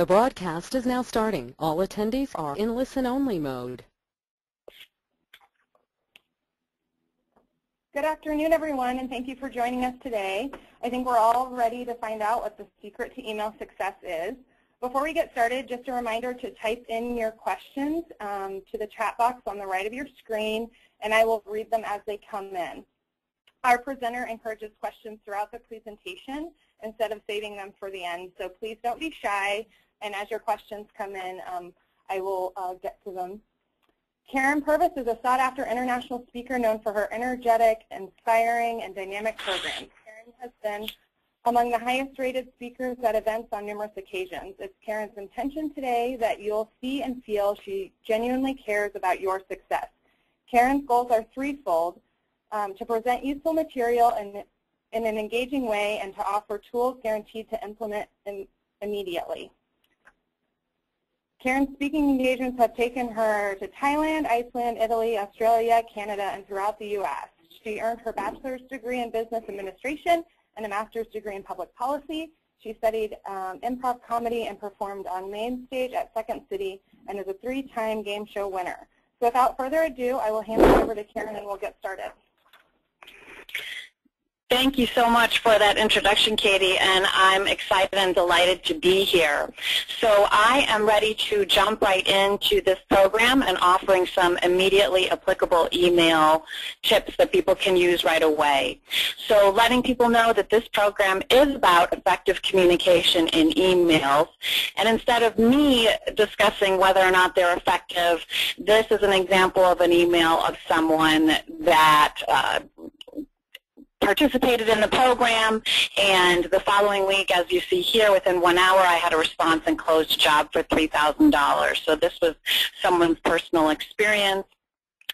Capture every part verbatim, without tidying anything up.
The broadcast is now starting. All attendees are in listen-only mode. Good afternoon, everyone, and thank you for joining us today. I think we're all ready to find out what the secret to email success is. Before we get started, just a reminder to type in your questions um, to the chat box on the right of your screen, and I will read them as they come in. Our presenter encourages questions throughout the presentation instead of saving them for the end, so please don't be shy, and as your questions come in, um, I will uh, get to them. Karen Purves is a sought-after international speaker known for her energetic, inspiring, and dynamic programs. Karen has been among the highest-rated speakers at events on numerous occasions. It's Karen's intention today that you'll see and feel she genuinely cares about your success. Karen's goals are threefold: Um, to present useful material in, in an engaging way, and to offer tools guaranteed to implement in, immediately. Karen's speaking engagements have taken her to Thailand, Iceland, Italy, Australia, Canada, and throughout the U S She earned her bachelor's degree in business administration and a master's degree in public policy. She studied um, improv comedy and performed on main stage at Second City, and is a three-time game show winner. So without further ado, I will hand it over to Karen and we'll get started. Thank you so much for that introduction, Katie, and I'm excited and delighted to be here. So I am ready to jump right into this program and offering some immediately applicable email tips that people can use right away. So letting people know that this program is about effective communication in emails, and instead of me discussing whether or not they're effective, this is an example of an email of someone that uh, participated in the program, and the following week, as you see here, within one hour I had a response and closed a job for three thousand dollars. So this was someone's personal experience.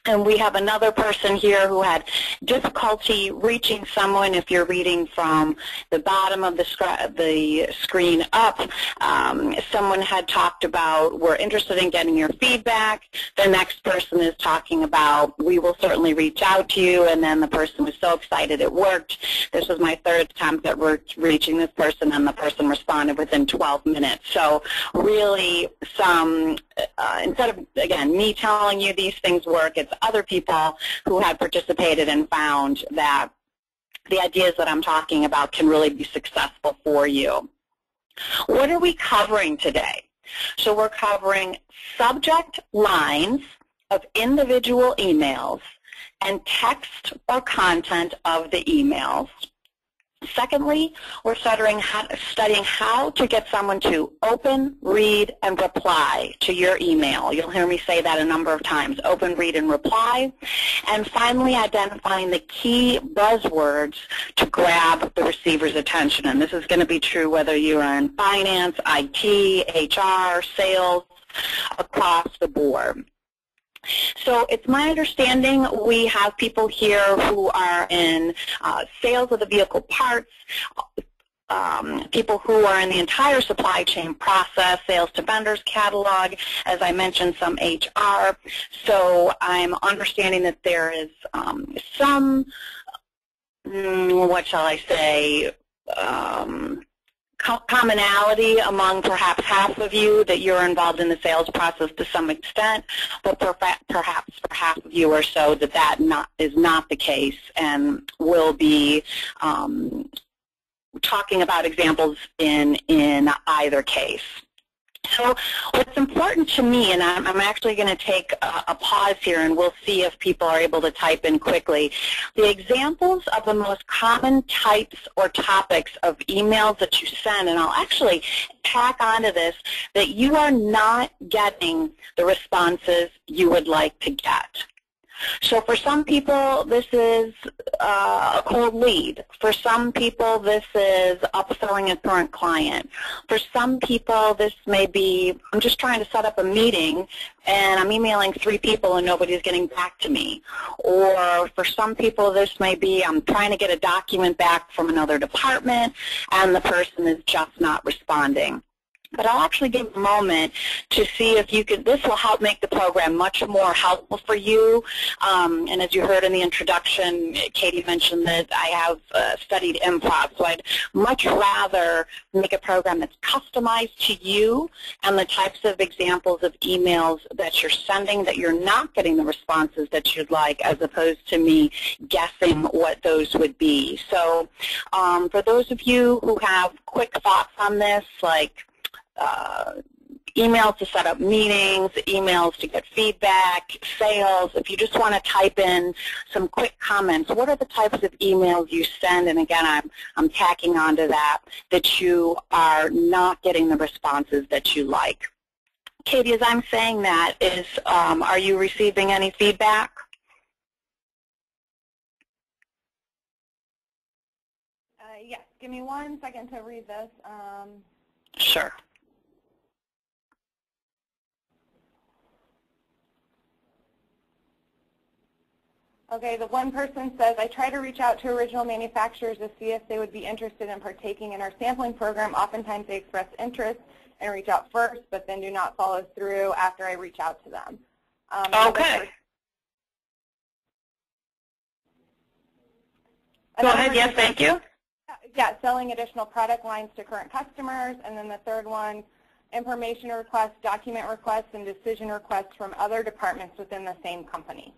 And we have another person here who had difficulty reaching someone. If you're reading from the bottom of the, sc the screen up, um, someone had talked about, we're interested in getting your feedback. The next person is talking about, we will certainly reach out to you. And then the person was so excited it worked. This was my third attempt at re reaching this person, and the person responded within twelve minutes. So really some, uh, instead of, again, me telling you these things work, it's other people who have participated and found that the ideas that I'm talking about can really be successful for you. What are we covering today? So we're covering subject lines of individual emails and text or content of the emails. Secondly, we're studying how, studying how to get someone to open, read, and reply to your email. You'll hear me say that a number of times, open, read, and reply. And finally, identifying the key buzzwords to grab the receiver's attention. And this is going to be true whether you're in finance, I T, H R, sales, across the board. So it's my understanding we have people here who are in uh, sales of the vehicle parts, um, people who are in the entire supply chain process, sales to vendors, catalog, as I mentioned, some H R. So I'm understanding that there is um, some, mm, what shall I say, um, commonality among perhaps half of you that you're involved in the sales process to some extent, but perhaps for half of you or so that that not, is not the case, and we'll be um, talking about examples in, in either case. So what's important to me, and I'm, I'm actually going to take a, a pause here and we'll see if people are able to type in quickly, the examples of the most common types or topics of emails that you send, and I'll actually tack onto this that you are not getting the responses you would like to get. So for some people, this is uh, a cold lead. For some people, this is upselling a current client. For some people, this may be, I'm just trying to set up a meeting, and I'm emailing three people and nobody's getting back to me. Or for some people, this may be, I'm trying to get a document back from another department, and the person is just not responding. but I'll actually give a moment to see if you can. This will help make the program much more helpful for you. Um, and as you heard in the introduction, Katie mentioned that I have uh, studied improv, so I'd much rather make a program that's customized to you and the types of examples of emails that you're sending that you're not getting the responses that you'd like, as opposed to me guessing what those would be. So um, for those of you who have quick thoughts on this, like uh, emails to set up meetings, emails to get feedback, sales, if you just want to type in some quick comments, what are the types of emails you send, and again, I'm, I'm tacking onto that, that you are not getting the responses that you like. Katie, as I'm saying that, is um, are you receiving any feedback? Uh, yes. Give me one second to read this. Um, sure. Okay, the one person says, I try to reach out to original manufacturers to see if they would be interested in partaking in our sampling program. Oftentimes they express interest and reach out first, but then do not follow through after I reach out to them. Um, okay. Go ahead, yes, thank you. Yeah, selling additional product lines to current customers. And then the third one, information requests, document requests, and decision requests from other departments within the same company.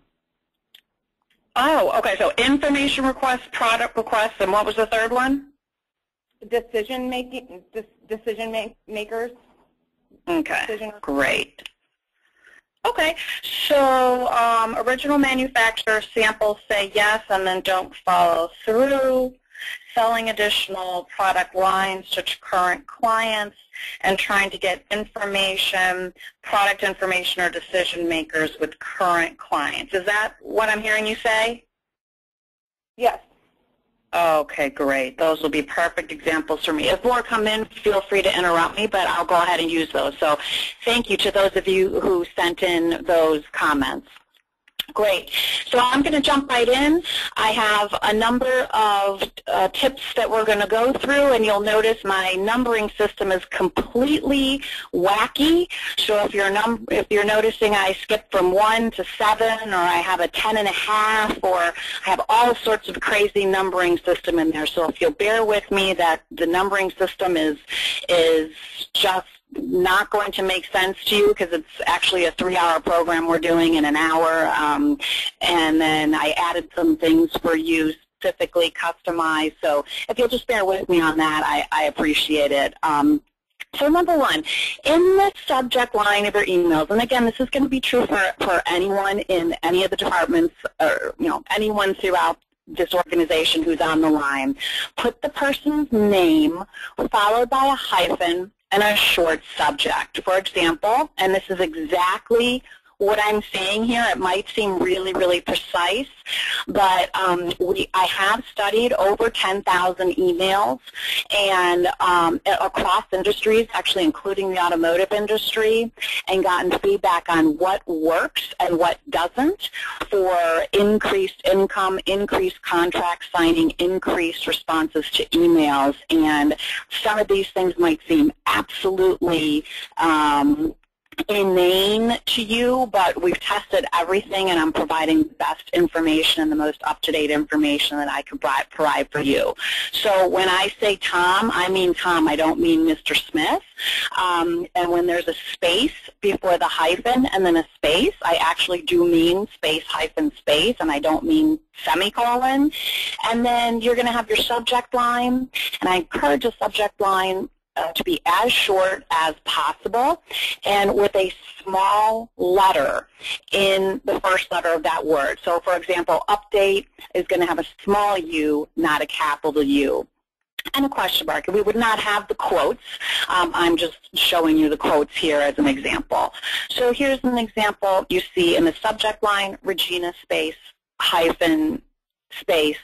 Oh, okay, so information requests, product requests, and what was the third one? Decision making, decision make makers. Okay, decision great. Okay, so um, original manufacturer, samples, say yes, and then don't follow through. Selling additional product lines to current clients, and trying to get information, product information, or decision makers with current clients. Is that what I'm hearing you say? Yes. Okay, great. Those will be perfect examples for me. If more come in, feel free to interrupt me, but I'll go ahead and use those. So thank you to those of you who sent in those comments. Great. So I'm going to jump right in. I have a number of uh, tips that we're going to go through, and you'll notice my numbering system is completely wacky. So if you're num if you're noticing I skip from one to seven, or I have a ten and a half, or I have all sorts of crazy numbering system in there. So if you'll bear with me, that the numbering system is is just not going to make sense to you, because it's actually a three-hour program we're doing in an hour, um, and then I added some things for you specifically customized. So if you'll just bear with me on that, I, I appreciate it. Um, So number one, in the subject line of your emails, and again, this is going to be true for, for anyone in any of the departments, or you know, anyone throughout this organization who's on the line, put the person's name followed by a hyphen and a short subject. For example, and this is exactly what I'm saying here, it might seem really, really precise, but um, we, I have studied over ten thousand emails, and um, across industries, actually including the automotive industry, and gotten feedback on what works and what doesn't for increased income, increased contract signing, increased responses to emails. And some of these things might seem absolutely um, inane to you, but we've tested everything, and I'm providing the best information and the most up-to-date information that I could provide for you. So when I say Tom, I mean Tom. I don't mean Mister Smith. Um, and when there's a space before the hyphen and then a space, I actually do mean space hyphen space, and I don't mean semicolon. And then you're going to have your subject line, and I encourage a subject line to be as short as possible, and with a small letter in the first letter of that word. So for example, update is going to have a small u, not a capital U, and a question mark. We would not have the quotes. Um, I'm just showing you the quotes here as an example. So here's an example you see in the subject line, Regina space hyphen space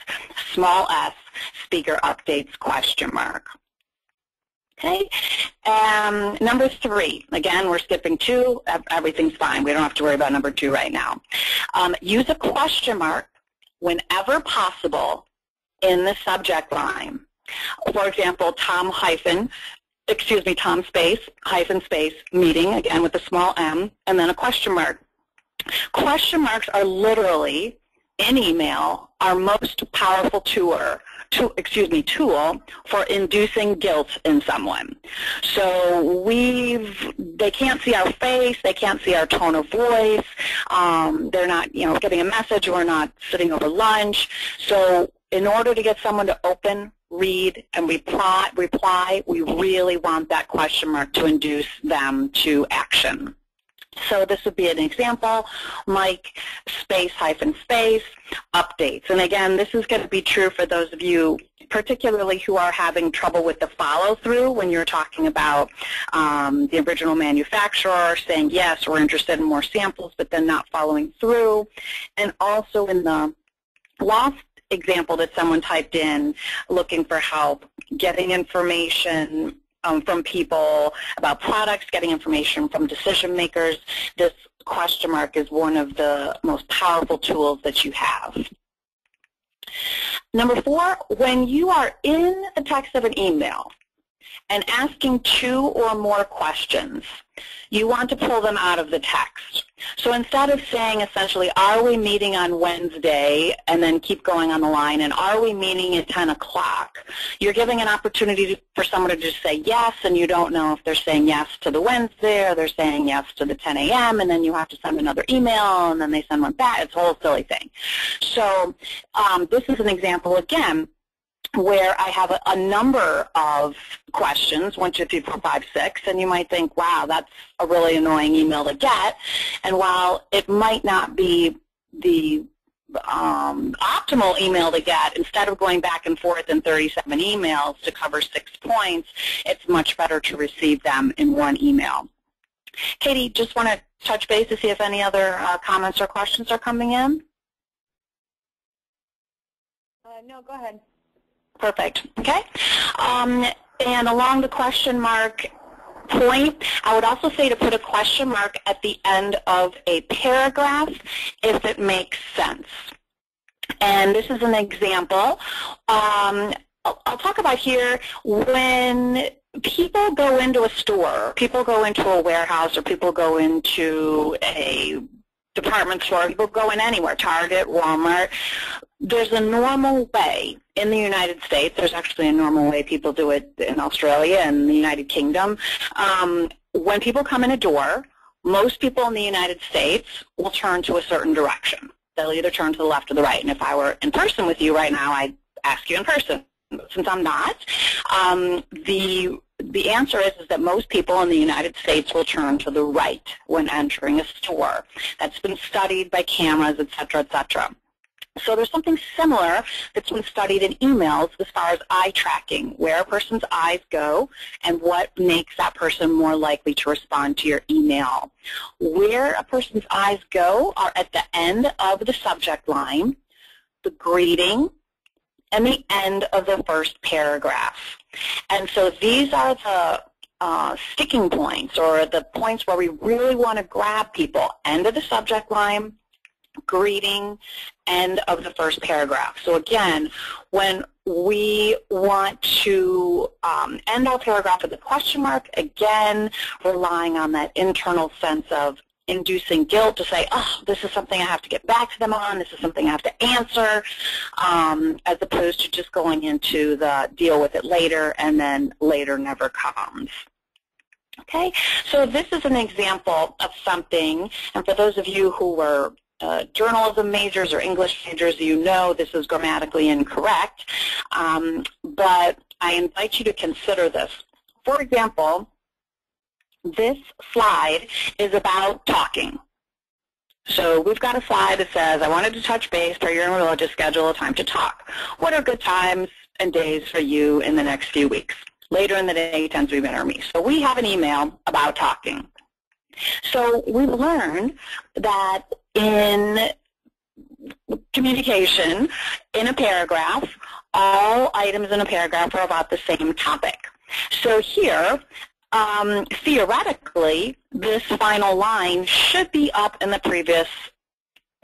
small s speaker updates question mark. Okay. Um, number three, again, we're skipping two. Everything's fine. We don't have to worry about number two right now. Um, use a question mark whenever possible in the subject line. For example, Tom hyphen excuse me, Tom space, hyphen space, meeting, again with a small m, and then a question mark. Question marks are literally, in email, our most powerful tool, to, excuse me, tool for inducing guilt in someone. So we've, they can't see our face, they can't see our tone of voice, um, they're not, you know, getting a message, we're not sitting over lunch. So in order to get someone to open, read, and reply, reply, we really want that question mark to induce them to action. So this would be an example, Mike, space, hyphen, space, updates. And again, this is going to be true for those of you particularly who are having trouble with the follow-through when you're talking about um, the original manufacturer saying, yes, we're interested in more samples, but then not following through. And also in the lost example that someone typed in, looking for help, getting information Um, from people about products, getting information from decision makers, this question mark is one of the most powerful tools that you have. Number four, when you are in the text of an email and asking two or more questions, you want to pull them out of the text. So instead of saying essentially, are we meeting on Wednesday, and then keep going on the line, and are we meeting at ten o'clock, you're giving an opportunity for someone to just say yes, and you don't know if they're saying yes to the Wednesday or they're saying yes to the ten A M, and then you have to send another email, and then they send one back. It's a whole silly thing. So um, this is an example, again, where I have a, a number of questions, one, two, three, four, five, six, and you might think, wow, that's a really annoying email to get. And while it might not be the um, optimal email to get, instead of going back and forth in thirty-seven emails to cover six points, it's much better to receive them in one email. Katie, just want to touch base to see if any other uh, comments or questions are coming in? Uh, no, go ahead. Perfect. Okay. Um, and along the question mark point, I would also say to put a question mark at the end of a paragraph if it makes sense. And this is an example. Um, I'll, I'll talk about here when people go into a store, people go into a warehouse, or people go into a department store, people go in anywhere, Target, Walmart. There's a normal way in the United States, there's actually a normal way people do it in Australia and the United Kingdom. Um, when people come in a door, most people in the United States will turn to a certain direction. They'll either turn to the left or the right. And if I were in person with you right now, I'd ask you in person. Since I'm not, um, the the answer is, is that most people in the United States will turn to the right when entering a store. That's been studied by cameras, et cetera, et cetera. So there's something similar that's been studied in emails as far as eye tracking, where a person's eyes go and what makes that person more likely to respond to your email. Where a person's eyes go are at the end of the subject line, the greeting, and the end of the first paragraph. And so these are the uh, sticking points, or the points where we really want to grab people. End of the subject line, greeting, end of the first paragraph. So again, when we want to um, end our paragraph with a question mark, again, relying on that internal sense of inducing guilt to say, oh, this is something I have to get back to them on, this is something I have to answer, um, as opposed to just going into the deal with it later, and then later never comes. Okay, so this is an example of something, and for those of you who were Uh, journalism majors or English majors, you know this is grammatically incorrect, um, but I invite you to consider this. For example, this slide is about talking. So we've got a slide that says, I wanted to touch base per your religious schedule, a time to talk. What are good times and days for you in the next few weeks? Later in the day tends to be better for me. So we have an email about talking. So we've learned that in communication, in a paragraph, all items in a paragraph are about the same topic. So here, um, theoretically, this final line should be up in the previous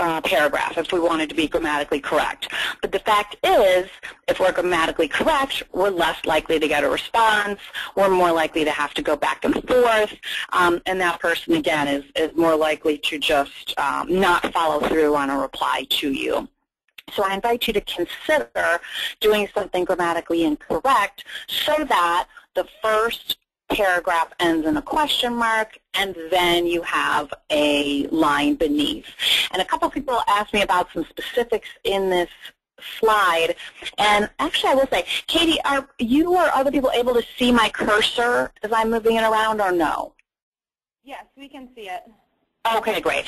Uh, paragraph if we wanted to be grammatically correct. But the fact is, if we're grammatically correct, we're less likely to get a response. We're more likely to have to go back and forth. Um, and that person, again, is, is more likely to just um, not follow through on a reply to you. So I invite you to consider doing something grammatically incorrect so that the first paragraph ends in a question mark, and then you have a line beneath. And a couple people asked me about some specifics in this slide, and actually I will say, Katie, are you or other people able to see my cursor as I'm moving it around, or no? Yes, we can see it. Okay, great.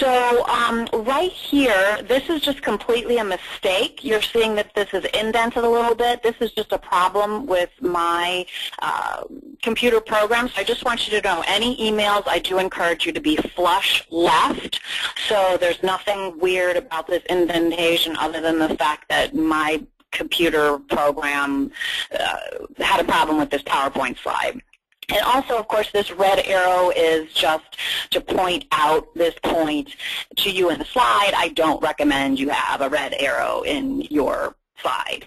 So um, right here, this is just completely a mistake. You're seeing that this is indented a little bit. This is just a problem with my uh, computer program. So I just want you to know, any emails, I do encourage you to be flush left. So there's nothing weird about this indentation other than the fact that my computer program uh, had a problem with this PowerPoint slide. And also, of course, this red arrow is just to point out this point to you in the slide. I don't recommend you have a red arrow in your slide.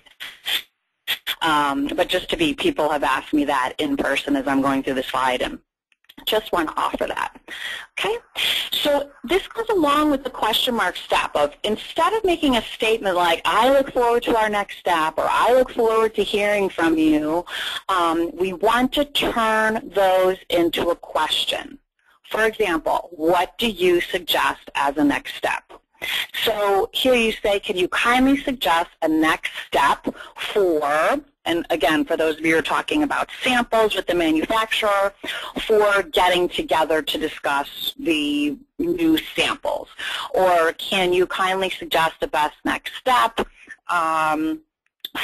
Um, but just to be, people have asked me that in person as I'm going through the slide, and just want to offer that. Okay? So this goes along with the question mark step of, instead of making a statement like, I look forward to our next step, or I look forward to hearing from you, um, we want to turn those into a question. For example, what do you suggest as a next step? So here you say, can you kindly suggest a next step for, and again, for those of you who are talking about samples with the manufacturer, for getting together to discuss the new samples? Or can you kindly suggest the best next step um,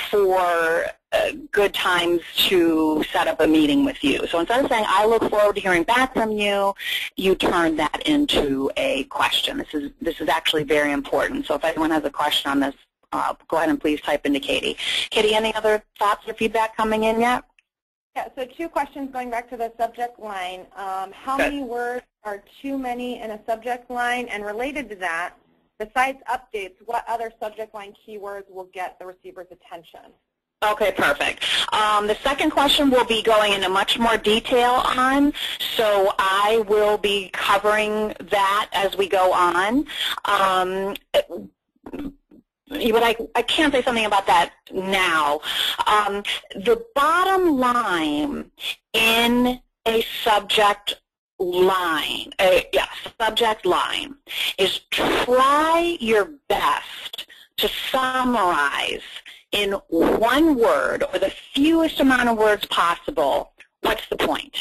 for uh, good times to set up a meeting with you? So instead of saying, I look forward to hearing back from you, you turn that into a question. This is, this is actually very important. So if anyone has a question on this, Uh, go ahead and please type into Katie. Katie, any other thoughts or feedback coming in yet? Yeah, so two questions going back to the subject line. Um, how Good. many words are too many in a subject line? And related to that, besides updates, what other subject line keywords will get the receiver's attention? Okay, perfect. Um, the second question we'll be going into much more detail on, so I will be covering that as we go on. Um, it, But I, I can say something about that now. Um, the bottom line in a subject line, a, yes, subject line, is try your best to summarize in one word or the fewest amount of words possible, what's the point?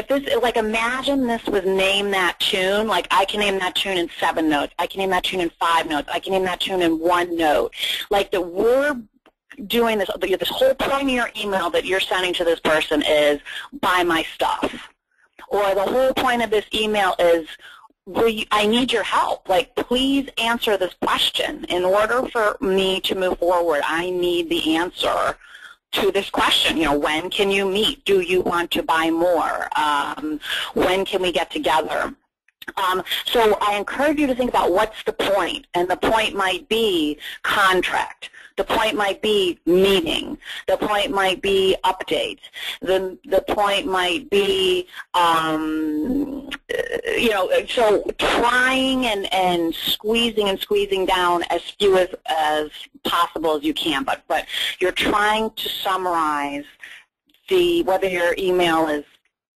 If this, like, imagine this was name that tune. Like, I can name that tune in seven notes. I can name that tune in five notes. I can name that tune in one note. Like, that we're doing this, this whole point of your email that you're sending to this person is, buy my stuff. Or the whole point of this email is, will you, I need your help. Like, please answer this question. In order for me to move forward, I need the answer to this question. You know, when can you meet? Do you want to buy more? Um, when can we get together? Um, so I encourage you to think about what's the point, and the point might be contract. The point might be meeting. The point might be updates. The, the point might be, um, you know, so trying and, and squeezing and squeezing down as few as, as possible as you can. But, but you're trying to summarize the, whether your email is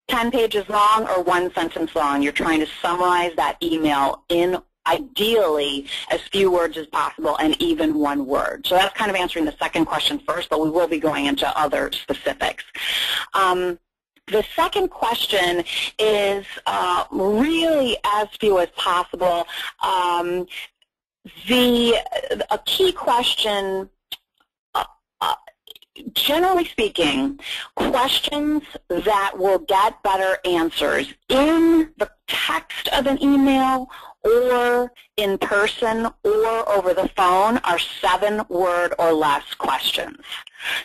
ten pages long or one sentence long, you're trying to summarize that email in ideally as few words as possible, and even one word. So that's kind of answering the second question first, but we will be going into other specifics. Um, the second question is uh, really as few as possible. Um, the a key question, uh, uh, generally speaking, questions that will get better answers in the text of an email or in person or over the phone are seven word or less questions.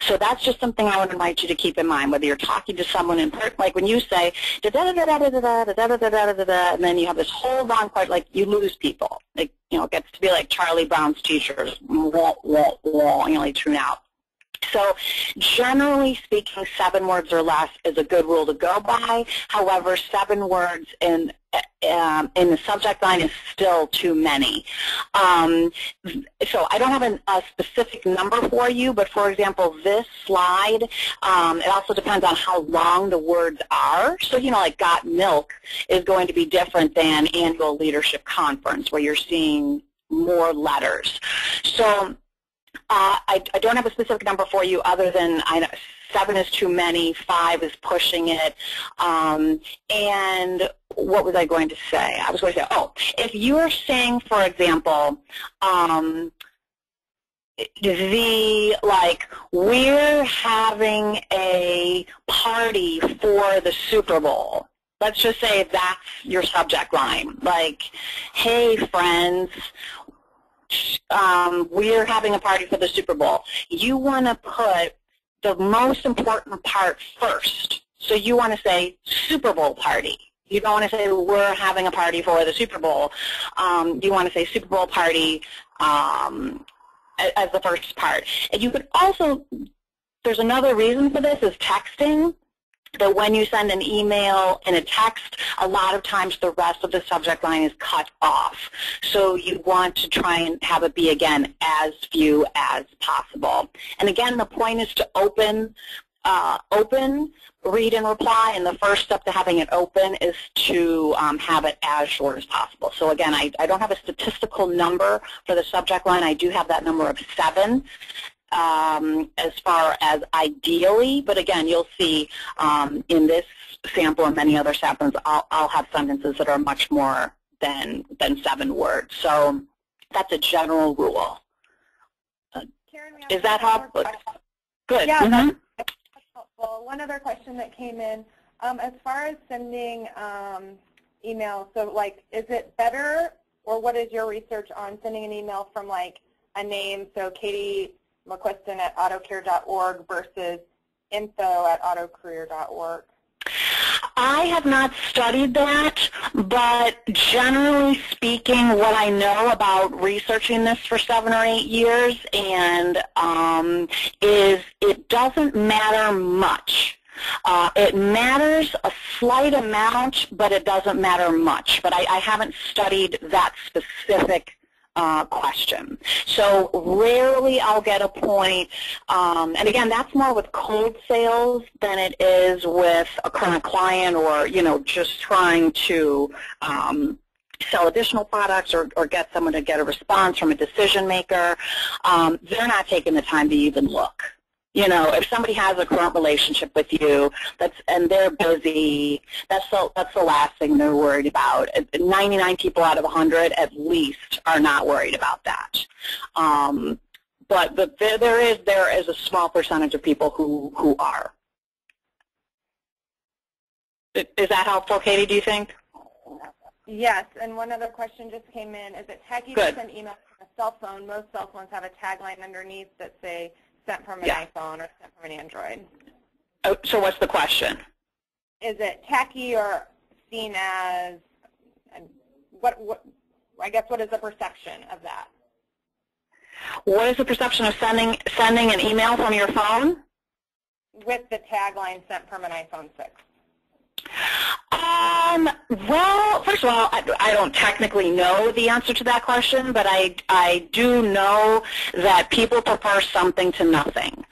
So that's just something I would invite you to keep in mind, whether you're talking to someone in person, like when you say da da da da da da da da da da da da da, and then you have this whole long part, like you lose people. Like, you know, it gets to be like Charlie Brown's teachers, wah, wah, wah, you know, they tune out. So generally speaking, seven words or less is a good rule to go by. However, seven words in Um, and the subject line is still too many. Um, so I don't have an, a specific number for you, but for example, this slide, um, it also depends on how long the words are. So, you know, like got milk is going to be different than annual leadership conference where you're seeing more letters. So uh, I, I don't have a specific number for you other than I know seven is too many, five is pushing it, um, and what was I going to say? I was going to say, oh, if you are saying, for example, um, the, like, we're having a party for the Super Bowl. Let's just say that's your subject line. Like, hey, friends, um, we're having a party for the Super Bowl. You want to put the most important part first. So you want to say Super Bowl party. You don't want to say we're having a party for the Super Bowl. Um, you want to say Super Bowl party um, as the first part. And you could also, there's another reason for this is texting. That when you send an email and a text, a lot of times the rest of the subject line is cut off. So you want to try and have it be, again, as few as possible. And again, the point is to open, uh, open, read and reply, and the first step to having it open is to um, have it as short as possible. So again, I, I don't have a statistical number for the subject line. I do have that number of seven. Um, as far as ideally, but again, you'll see um, in this sample and many other samples, I'll, I'll have sentences that are much more than than seven words. So that's a general rule. Karen, is that helpful? Good. Yeah, mm-hmm. that's, that's helpful. One other question that came in, um, as far as sending um, emails, so like, is it better, or what is your research on sending an email from like a name, so Katie McQuiston at AutoCare dot org versus info at AutoCareer dot org? I have not studied that, but generally speaking, what I know about researching this for seven or eight years and um, is it doesn't matter much. Uh, it matters a slight amount, but it doesn't matter much. But I, I haven't studied that specific Uh, question. So rarely I'll get a point, um, and again, that's more with cold sales than it is with a current client or, you know, just trying to um, sell additional products or, or get someone to get a response from a decision maker. Um, they're not taking the time to even look. You know, if somebody has a current relationship with you, that's and they're busy, that's the, that's the last thing they're worried about. ninety-nine people out of one hundred at least are not worried about that. Um, but but there, there is there is a small percentage of people who, who are. Is that helpful, Katie, do you think? Yes, and one other question just came in. Is it tacky to send email from a cell phone? Most cell phones have a tagline underneath that say, sent from an yeah. iPhone or sent from an Android. Oh, so what's the question? Is it tacky or seen as, what, what, I guess, what is the perception of that? What is the perception of sending, sending an email from your phone? With the tagline sent from an iPhone six. Um, well, first of all, I, I don't technically know the answer to that question, but I, I do know that people prefer something to nothing.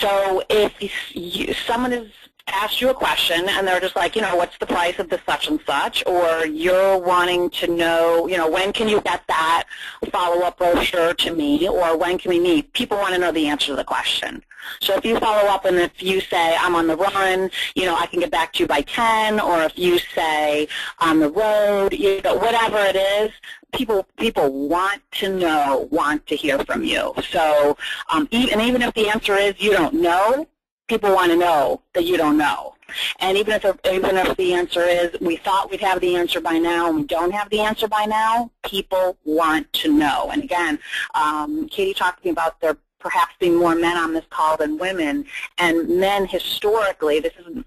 So if you, someone has asked you a question and they're just like, you know, what's the price of the such and such, or you're wanting to know, you know, when can you get that follow-up brochure to me, or when can we meet, people want to know the answer to the question. So if you follow up and if you say, I'm on the run, you know, I can get back to you by ten, or if you say, on the road, you know, whatever it is, people people want to know, want to hear from you. So, um, even, and even if the answer is you don't know, people want to know that you don't know. And even if, even if the answer is we thought we'd have the answer by now and we don't have the answer by now, people want to know. And again, um, Katie talked to me about there perhaps being more men on this call than women. And men historically, this isn't,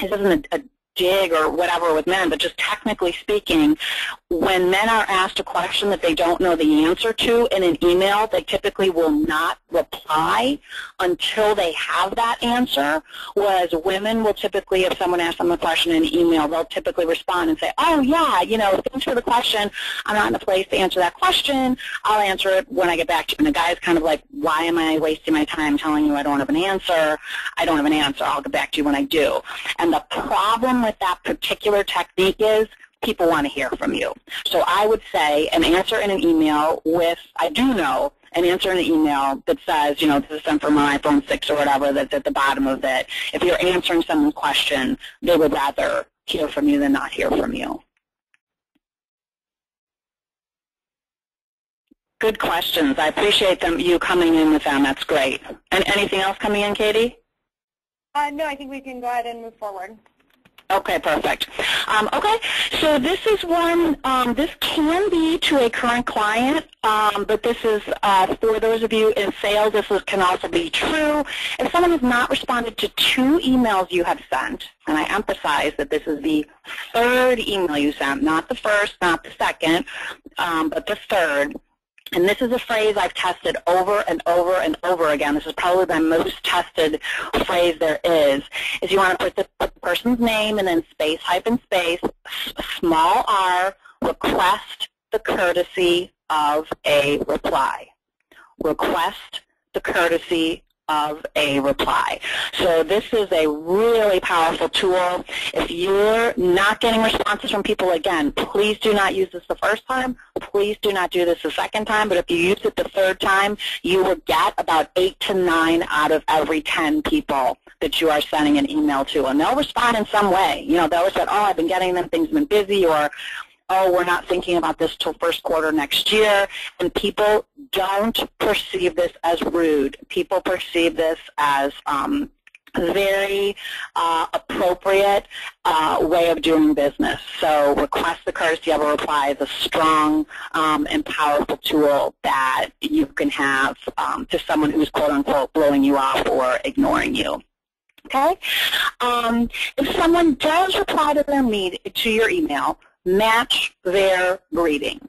this isn't a, a dig or whatever with men, but just technically speaking, when men are asked a question that they don't know the answer to in an email, they typically will not reply until they have that answer, whereas women will typically, if someone asks them a question in an email, they'll typically respond and say, oh yeah, you know, thanks for the question, I'm not in a place to answer that question, I'll answer it when I get back to you. And the guy's kind of like, why am I wasting my time telling you I don't have an answer? I don't have an answer, I'll get back to you when I do. And the problem with that particular technique is people want to hear from you. So I would say an answer in an email with, I do know, an answer in an email that says, you know, this is sent from my iPhone six or whatever, that's at the bottom of it. If you're answering someone's question, they would rather hear from you than not hear from you. Good questions. I appreciate them, you coming in with them. That's great. And anything else coming in, Katie? Uh, no, I think we can go ahead and move forward. Okay, perfect. Um, okay, so this is one, um, this can be to a current client, um, but this is uh, for those of you in sales, this is, can also be true. If someone has not responded to two emails you have sent, and I emphasize that this is the third email you sent, not the first, not the second, um, but the third. And this is a phrase I've tested over and over and over again. This is probably the most tested phrase there is, is you want to put the, put the person's name and then space, hyphen space, small r, request the courtesy of a reply. Request the courtesy of a reply. So this is a really powerful tool. If you're not getting responses from people, again, please do not use this the first time. Please do not do this the second time. But if you use it the third time, you will get about eight to nine out of every ten people that you are sending an email to. And they'll respond in some way. You know, they'll say, oh, I've been getting them, things have been busy, or oh, we're not thinking about this till first quarter next year. And people don't perceive this as rude. People perceive this as um, very uh, appropriate uh, way of doing business. So request the courtesy of a reply is a strong um, and powerful tool that you can have um, to someone who's quote-unquote blowing you off or ignoring you. Okay? Um, if someone does reply to, their meet to your email, match their greeting.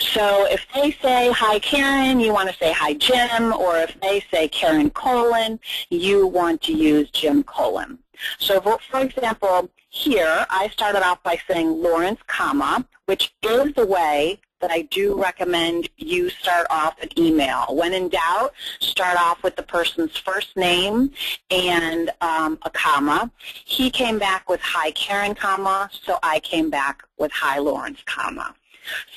So if they say, hi, Karen, you want to say, hi, Jim, or if they say, Karen colon, you want to use Jim colon. So for, for example, here I started off by saying Lawrence, comma, which is the way that I do recommend you start off an email. When in doubt, start off with the person's first name and um, a comma. He came back with hi Karen, comma, so I came back with hi Lawrence, comma.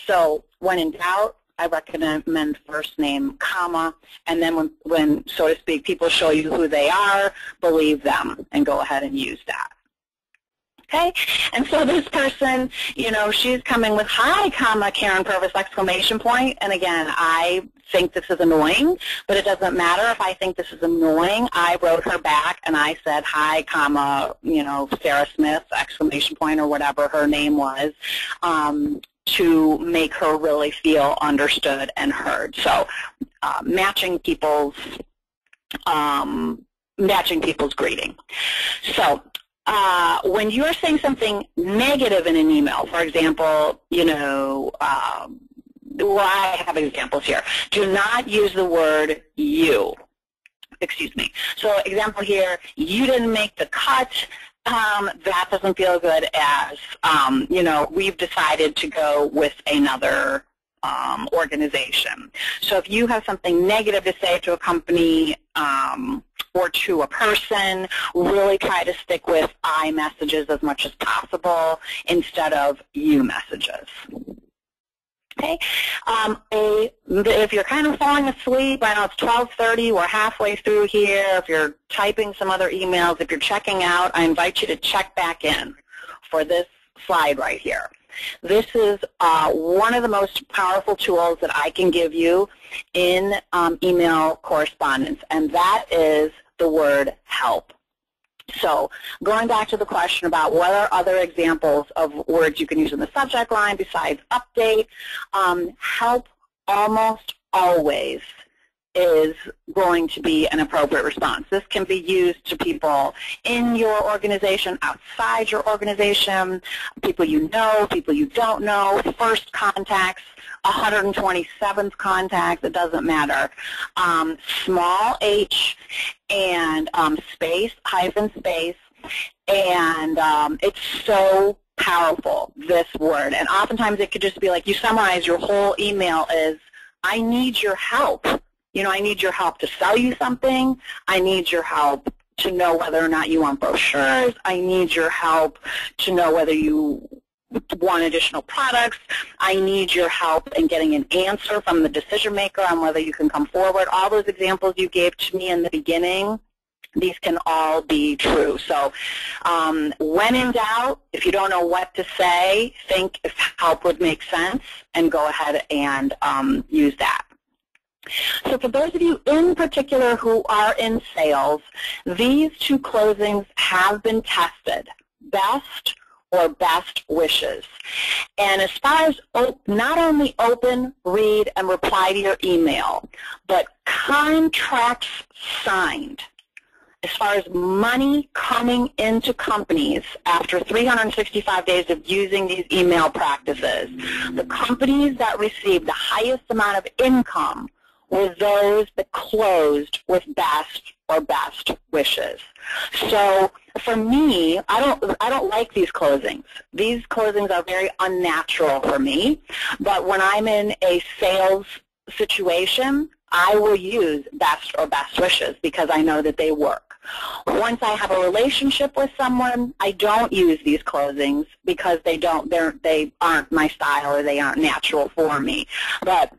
So when in doubt, I recommend first name, comma, and then when, when, so to speak, people show you who they are, believe them and go ahead and use that. Okay, and so this person, you know, she's coming with hi, comma, Karen Purves, exclamation point. And again, I think this is annoying, but it doesn't matter if I think this is annoying. I wrote her back and I said hi, comma, you know, Sarah Smith, exclamation point, or whatever her name was, um, to make her really feel understood and heard. So uh, matching people's, um, matching people's greeting. So. Uh, when you're saying something negative in an email, for example, you know, um, well, I have examples here. Do not use the word you. Excuse me. So example here, you didn't make the cut. Um, that doesn't feel good as, um, you know, we've decided to go with another um, organization. So if you have something negative to say to a company, um, or to a person, really try to stick with I messages as much as possible instead of you messages. Okay, um, a, if you're kind of falling asleep, I know it's twelve thirty, we're halfway through here. If you're typing some other emails, if you're checking out, I invite you to check back in for this slide right here. This is uh, one of the most powerful tools that I can give you in um, email correspondence, and that is the word help. So going back to the question about what are other examples of words you can use in the subject line besides update, um, help almost always is going to be an appropriate response. This can be used to people in your organization, outside your organization, people you know, people you don't know, first contacts, one hundred twenty-seventh contact, it doesn't matter. Um, small h and um, space, hyphen space, and um, it's so powerful, this word. And oftentimes it could just be like you summarize your whole email as, I need your help. You know, I need your help to sell you something. I need your help to know whether or not you want brochures. I need your help to know whether you want additional products. I need your help in getting an answer from the decision maker on whether you can come forward. All those examples you gave to me in the beginning, these can all be true. So um, when in doubt, if you don't know what to say, think if help would make sense and go ahead and um, use that. So for those of you in particular who are in sales, these two closings have been tested, best or best wishes. And as far as op- not only open, read, and reply to your email, but contracts signed, as far as money coming into companies after three hundred sixty-five days of using these email practices, the companies that received the highest amount of income were those that closed with best or best wishes. So for me, I don't, I don't like these closings. These closings are very unnatural for me, but when I'm in a sales situation, I will use best or best wishes because I know that they work. Once I have a relationship with someone, I don't use these closings because they don't, they're, they aren't my style or they aren't natural for me. But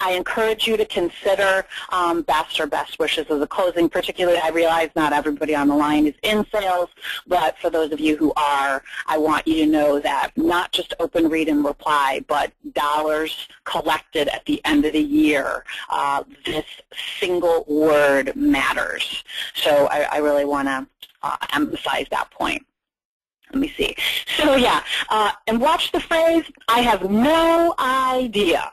I encourage you to consider um, best or best wishes as a closing, particularly I realize not everybody on the line is in sales, but for those of you who are, I want you to know that not just open, read, and reply, but dollars collected at the end of the year, uh, this single word matters. So I, I really want to uh, emphasize that point. Let me see. So yeah, uh, and watch the phrase, I have no idea.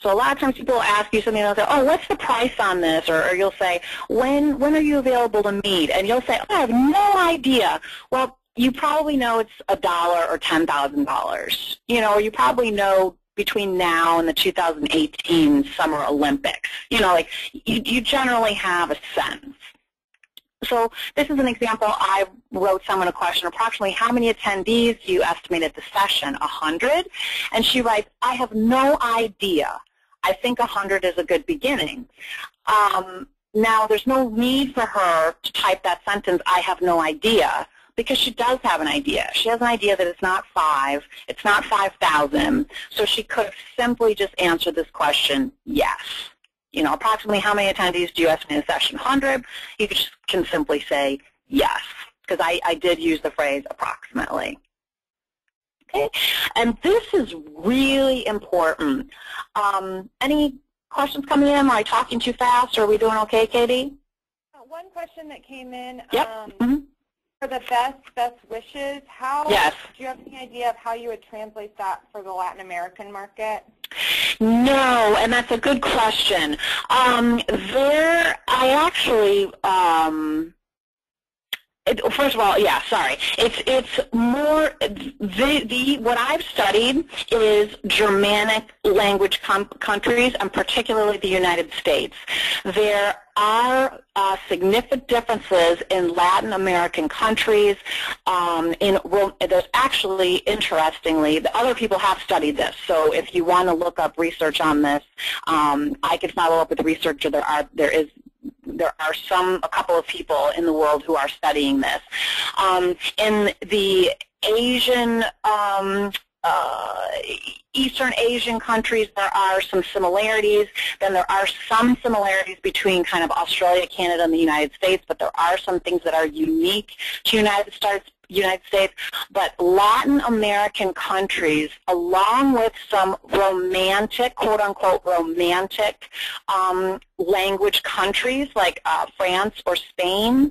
So a lot of times people will ask you something and they'll say, oh, what's the price on this? Or, or you'll say, when, when are you available to meet? And you'll say, oh, I have no idea. Well, you probably know it's a dollar or ten thousand dollars. You know, or you probably know between now and the two thousand eighteen Summer Olympics. You know, like you, you generally have a sense. So this is an example. I wrote someone a question, approximately how many attendees do you estimate at the session? one hundred? And she writes, I have no idea. I think one hundred is a good beginning. Um, now, there's no need for her to type that sentence, I have no idea, because she does have an idea. She has an idea that it's not five, it's not five thousand, so she could have simply just answered this question, yes. You know, approximately how many attendees do you estimate in session one hundred? You can, just, can simply say yes, because I, I did use the phrase approximately. Okay, and this is really important. Um, any questions coming in? Am I talking too fast? Or are we doing okay, Katie? Uh, one question that came in. Yep. Um, mm-hmm. For the best, best wishes, how, yes. Do you have any idea of how you would translate that for the Latin American market? No, and that's a good question. Um, there, I actually, um, it, first of all, yeah, sorry. It's it's more the the what I've studied is Germanic language com countries, and particularly the United States. There are uh, significant differences in Latin American countries. Um, in there's actually, interestingly, the other people have studied this. So if you want to look up research on this, um, I could follow up with the researcher. There are there is. There are some, a couple of people in the world who are studying this. Um, in the Asian, um, uh, Eastern Asian countries, there are some similarities. Then there are some similarities between kind of Australia, Canada, and the United States, but there are some things that are unique to United States. United States, but Latin American countries, along with some romantic, quote-unquote romantic um, language countries like uh, France or Spain,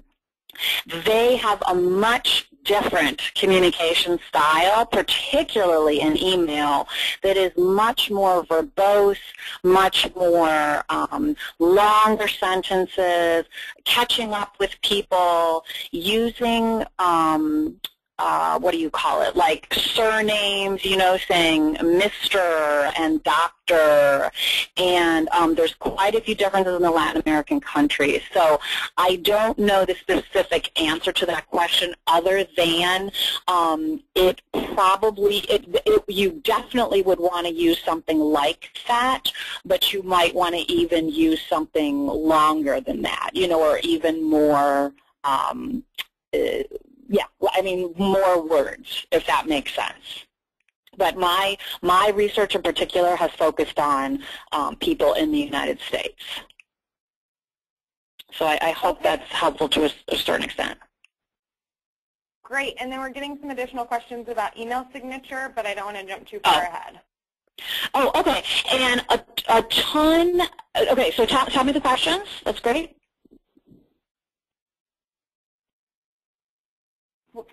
They have a much different communication style, particularly in email, that is much more verbose, much more um, longer sentences, catching up with people, using um, Uh, what do you call it, like surnames, you know, saying Mister and Doctor, and um, there's quite a few differences in the Latin American countries. So I don't know the specific answer to that question other than um, it probably, it, it, you definitely would want to use something like that, but you might want to even use something longer than that, you know, or even more, um, uh, yeah, I mean, more words, if that makes sense. But my, my research in particular has focused on um, people in the United States. So I, I hope that's helpful to a, a certain extent. Great. And then we're getting some additional questions about email signature, but I don't want to jump too far oh. ahead. Oh, okay. And a, a ton. Okay, so tell, tell me the questions. That's great.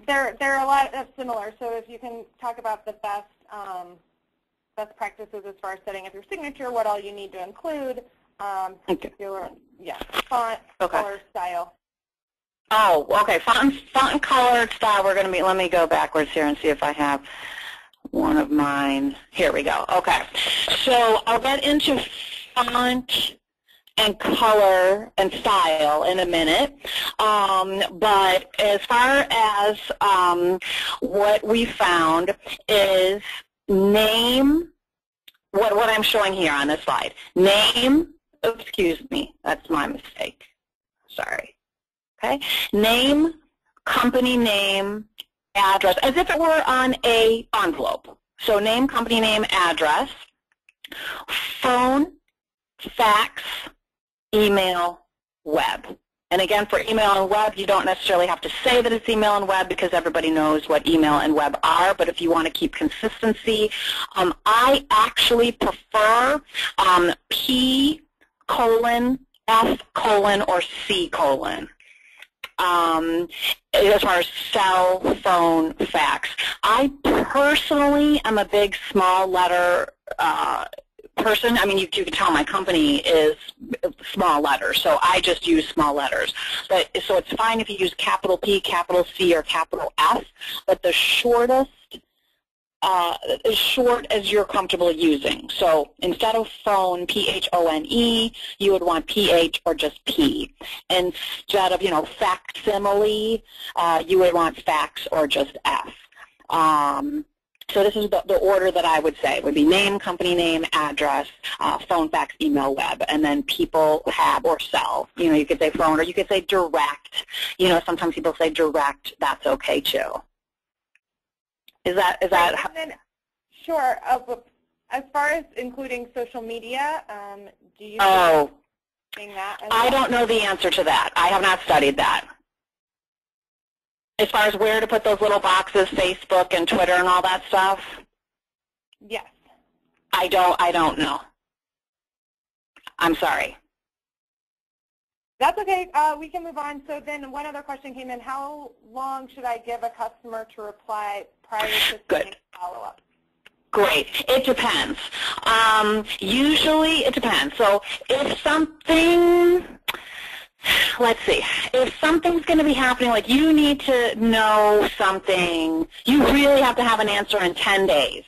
There, there are a lot of similar. So if you can talk about the best um, best practices as far as setting up your signature, what all you need to include, um, particular, okay. yeah, font, okay. color, style. Oh, okay. Font, font, color, style. We're going to be. Let me go backwards here and see if I have one of mine. Here we go. Okay. So I'll get into font and color and style in a minute, um, but as far as um, what we found is name, what, what I'm showing here on this slide, name, excuse me, that's my mistake, sorry, okay, name, company name, address, as if it were on a envelope, so name, company name, address, phone, fax, email, web. And again, for email and web, you don't necessarily have to say that it's email and web because everybody knows what email and web are, but if you want to keep consistency, um, I actually prefer um, P colon, F colon, or C colon. Um, as far as cell phone fax. I personally am a big small letter uh, person. I mean, you, you can tell my company is small letters, so I just use small letters. But so it's fine if you use capital P, capital C, or capital F, but the shortest, uh, as short as you're comfortable using. So instead of phone, P H O N E, you would want P H or just P. Instead of, you know, facsimile, uh, you would want fax or just F. Um, So this is the, the order that I would say. It would be name, company name, address, uh, phone, fax, email, web, and then people, tab, or cell. You know, you could say phone, or you could say direct. You know, sometimes people say direct. That's okay too. Is that is that? And then, sure. Uh, as far as including social media, um, do you? Oh, that as I well? don't know the answer to that. I have not studied that. As far as where to put those little boxes, Facebook and Twitter and all that stuff? Yes. I don't, I don't know. I'm sorry. That's okay. Uh, we can move on. So then one other question came in. How long should I give a customer to reply prior to sending follow-up? Great. It depends. Um, usually it depends. So if something... Let's see. If something's going to be happening, like you need to know something, you really have to have an answer in ten days,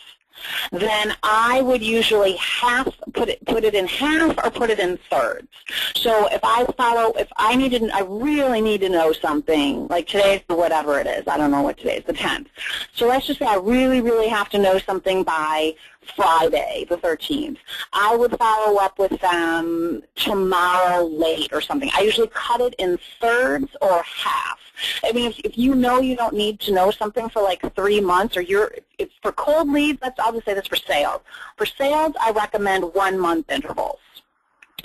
then I would usually half put it put it in half or put it in thirds. So if I follow, if I need to, I really need to know something, like today's whatever it is. I don't know what today is, the tenth. So let's just say I really, really have to know something by Friday, the thirteenth. I would follow up with them tomorrow late or something. I usually cut it in thirds or half. I mean, if, if you know you don't need to know something for like three months or you're, it's for cold leads, let's, I'll just say this for sales. For sales, I recommend one month intervals.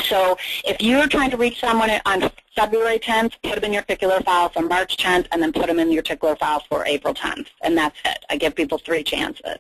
So if you're trying to reach someone on February tenth, put them in your particular file for March tenth, and then put them in your particular file for April tenth, and that's it. I give people three chances,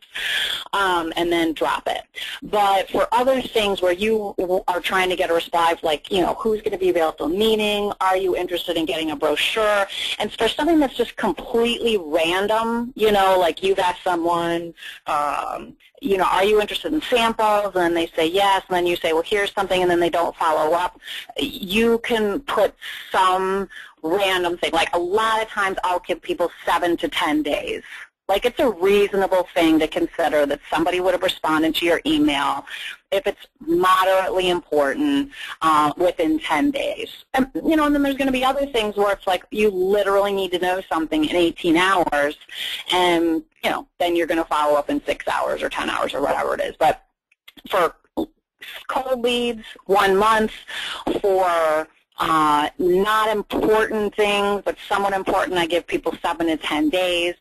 um, and then drop it. But for other things where you are trying to get a response, like, you know, who's going to be available meeting, are you interested in getting a brochure, and for something that's just completely random, you know, like you've asked someone, um, you know, are you interested in samples, and they say yes, and then you say, well, here's something, and then they don't follow up, you can put some random thing. Like, a lot of times I'll give people seven to ten days. Like, it's a reasonable thing to consider that somebody would have responded to your email if it's moderately important uh, within ten days. And, you know, and then there's going to be other things where it's like you literally need to know something in eighteen hours, and, you know, then you're going to follow up in six hours or ten hours or whatever it is. But for cold leads, one month, for uh, not important things but somewhat important, I give people seven to ten days.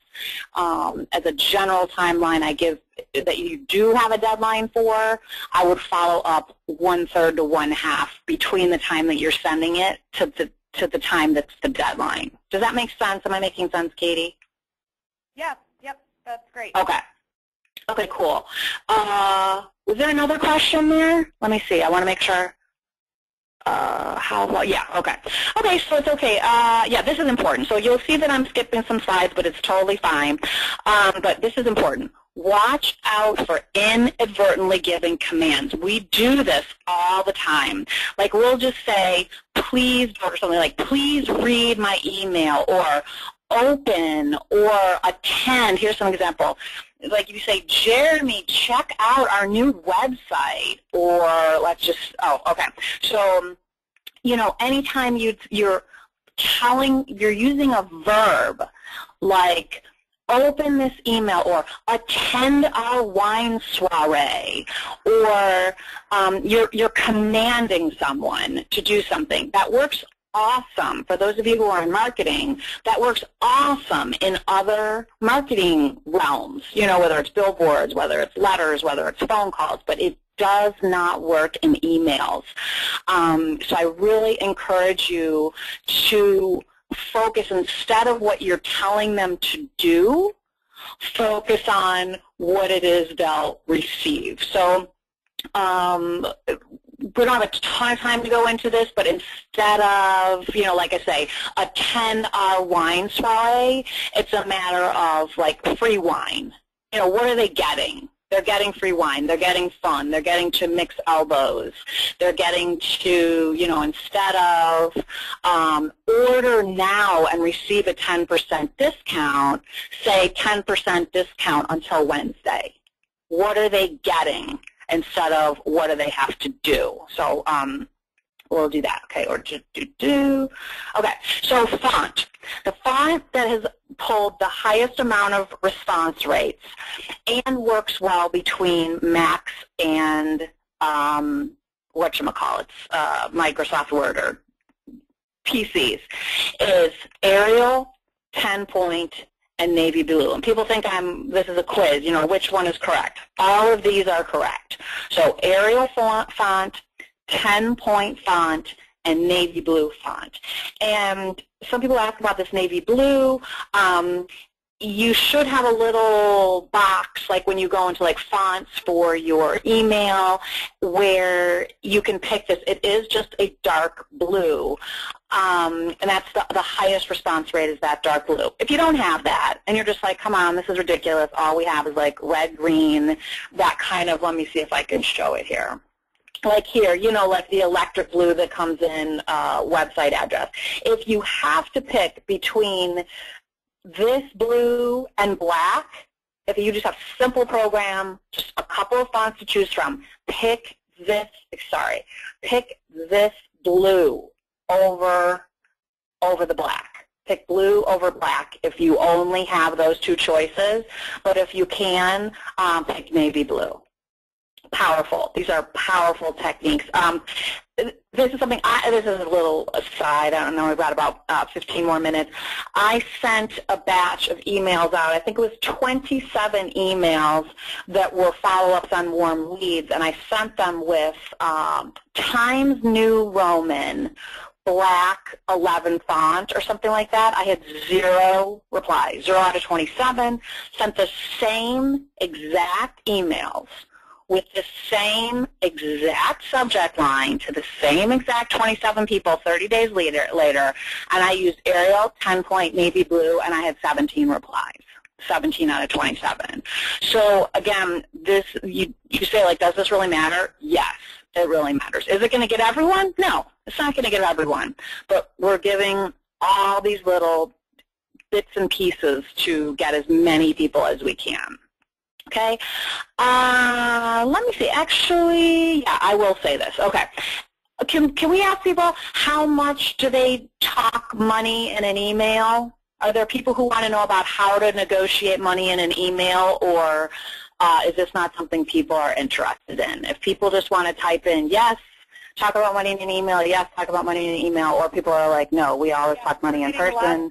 Um, as a general timeline, I give that you do have a deadline for, I would follow up one-third to one-half between the time that you're sending it to the, to the time that's the deadline. Does that make sense? Am I making sense, Katie? Yep, yep, that's great. Okay. Okay, cool. Uh, was there another question there? Let me see. I want to make sure. Uh, how about, yeah, okay. Okay, so it's okay. Uh, yeah, this is important. So you'll see that I'm skipping some slides, but it's totally fine. Um, but this is important. Watch out for inadvertently giving commands. We do this all the time. Like, we'll just say, please, or something like, please read my email, or open, or attend. Here's some example. Like, you say, Jeremy, check out our new website, or let's just, oh, okay. So, you know, anytime you, you're telling, you're using a verb, like, open this email, or attend our wine soiree, or um, you're, you're commanding someone to do something. That works awesome. For those of you who are in marketing, that works awesome in other marketing realms, you know, whether it's billboards, whether it's letters, whether it's phone calls, but it does not work in emails. Um, so I really encourage you to focus, instead of what you're telling them to do, focus on what it is they'll receive. So um, we don't have a ton of time to go into this, but instead of, you know, like I say, attend our wine soiree, it's a matter of, like, free wine. You know, what are they getting? They're getting free wine. They're getting fun. They're getting to mix elbows. They're getting to, you know, instead of um, order now and receive a ten percent discount, say ten percent discount until Wednesday. What are they getting? Instead of what do they have to do? So um, we'll do that, okay, or do, do, do. Okay, so font. The font that has pulled the highest amount of response rates and works well between Macs and um, whatchamacallits, uh, Microsoft Word or P Cs, is Arial, ten point, and navy blue. And people think I'm, this is a quiz, you know, which one is correct? All of these are correct. So Arial font, ten point font, and navy blue font. And some people ask about this navy blue. Um, you should have a little box, like when you go into, like, fonts for your email, where you can pick this. It is just a dark blue. Um, and that's the, the highest response rate is that dark blue. If you don't have that, and you're just like, come on, this is ridiculous, all we have is, like, red, green, that kind of, let me see if I can show it here. Like here, you know, like the electric blue that comes in uh, website address. If you have to pick between this blue and black, if you just have a simple program, just a couple of fonts to choose from, pick this, sorry, pick this blue over over the black. Pick blue over black if you only have those two choices, but if you can, um, pick navy blue. Powerful. These are powerful techniques. Um, this is something, I, this is a little aside, I don't know, we've got about uh, fifteen more minutes. I sent a batch of emails out, I think it was twenty-seven emails that were follow-ups on warm leads, and I sent them with um, Times New Roman black eleven font or something like that, I had zero replies, zero out of twenty-seven, sent the same exact emails with the same exact subject line to the same exact twenty-seven people thirty days later, later, and I used Arial, ten point, navy blue, and I had seventeen replies. seventeen out of twenty-seven. So again, this you, you say, like, does this really matter? Yes, it really matters. Is it going to get everyone? No, it's not going to get everyone. But we're giving all these little bits and pieces to get as many people as we can. Okay? Uh, let me see. Actually, yeah, I will say this. Okay. Can, can we ask people how much do they talk money in an email? Are there people who want to know about how to negotiate money in an email, or uh, is this not something people are interested in? If people just want to type in, yes, talk about money in an email, yes, talk about money in an email, or people are like, no, we always yeah, talk money in person.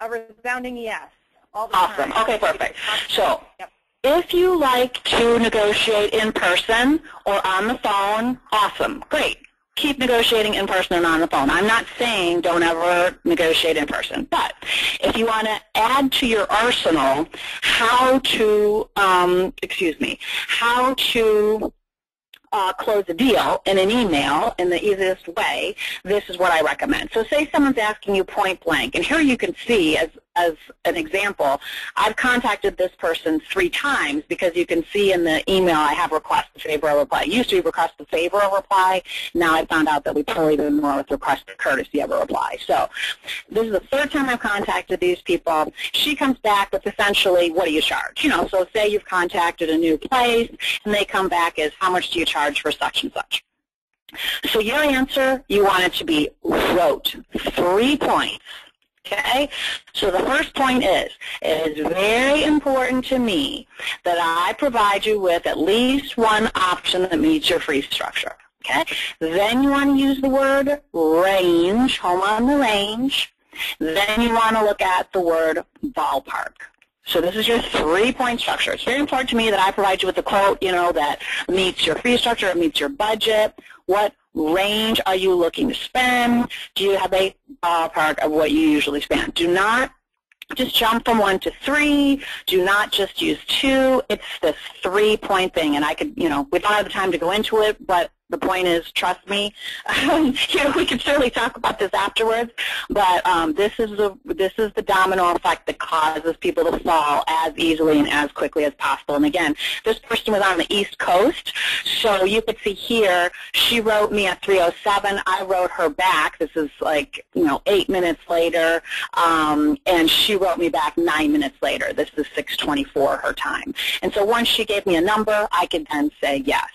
A, a resounding yes. All the awesome. Time. Okay, perfect. So yep. If you like to negotiate in person or on the phone, awesome, great. Keep negotiating in person and on the phone. I'm not saying don't ever negotiate in person, but if you want to add to your arsenal how to, um, excuse me, how to uh, close a deal in an email in the easiest way, this is what I recommend. So say someone's asking you point blank, and here you can see as, as an example, I've contacted this person three times because you can see in the email I have request to favor a reply. It used to be request to favor a reply. Now I found out that we totally do more with request to courtesy of a reply. So this is the third time I've contacted these people. She comes back with essentially, what do you charge? You know, so say you've contacted a new place and they come back as, how much do you charge for such and such? So your answer, you want it to be rote, three points. Okay, so the first point is, it is very important to me that I provide you with at least one option that meets your fee structure. Okay, then you want to use the word range, home on the range. Then you want to look at the word ballpark. So this is your three-point structure. It's very important to me that I provide you with a quote, you know, that meets your fee structure, it meets your budget. What range are you looking to spend? Do you have a ballpark of what you usually spend? Do not just jump from one to three. Do not just use two. It's this three-point thing, and I could, you know, we don't have the time to go into it, but the point is, trust me, you know, we could certainly talk about this afterwards, but um, this is the this is the domino effect that causes people to fall as easily and as quickly as possible. And again, this person was on the East Coast, so you could see here, she wrote me at three oh seven. I wrote her back. This is like, you know, eight minutes later, um, and she wrote me back nine minutes later. This is six twenty-four her time. And so once she gave me a number, I could then say yes.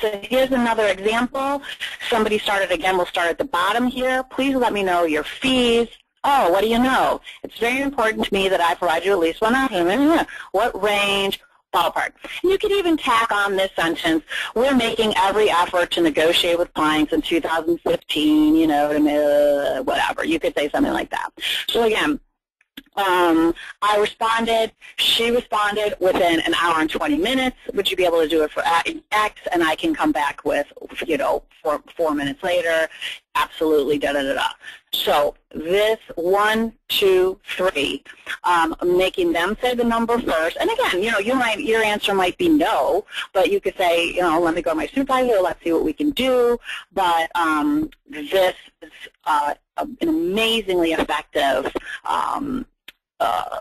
So here's another example. Somebody started, again, we'll start at the bottom here. Please let me know your fees. Oh, what do you know? It's very important to me that I provide you at least one option. What range? Ballpark. And you could even tack on this sentence, we're making every effort to negotiate with clients in two thousand fifteen, you know, to, uh, whatever. You could say something like that. So again, Um, I responded, she responded within an hour and twenty minutes. Would you be able to do it for X? And I can come back with, you know, four, four minutes later, absolutely, da-da-da-da. So this one, two, three, um, making them say the number first. And again, you know, you might, your answer might be no, but you could say, you know, let me go to my supervisor, let's see what we can do. But um, this is uh, an amazingly effective um, Uh,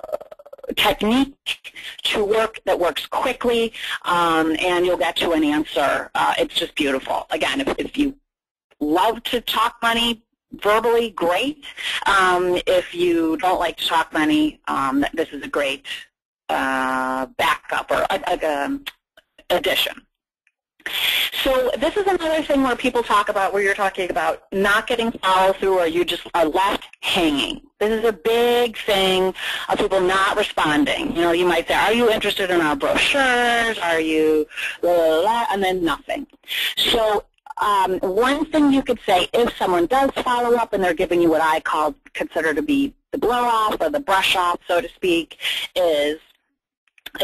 technique to work that works quickly, um, and you'll get to an answer. Uh, it's just beautiful. Again, if, if you love to talk money verbally, great. Um, if you don't like to talk money, um, this is a great uh, backup or a, a, a addition. So this is another thing where people talk about, where you're talking about not getting follow through, or you just are left hanging. This is a big thing of people not responding. You know, you might say, are you interested in our brochures? Are you, blah, blah, blah, and then nothing. So um, one thing you could say, if someone does follow up and they're giving you what I call, consider to be the blow off or the brush off, so to speak, is,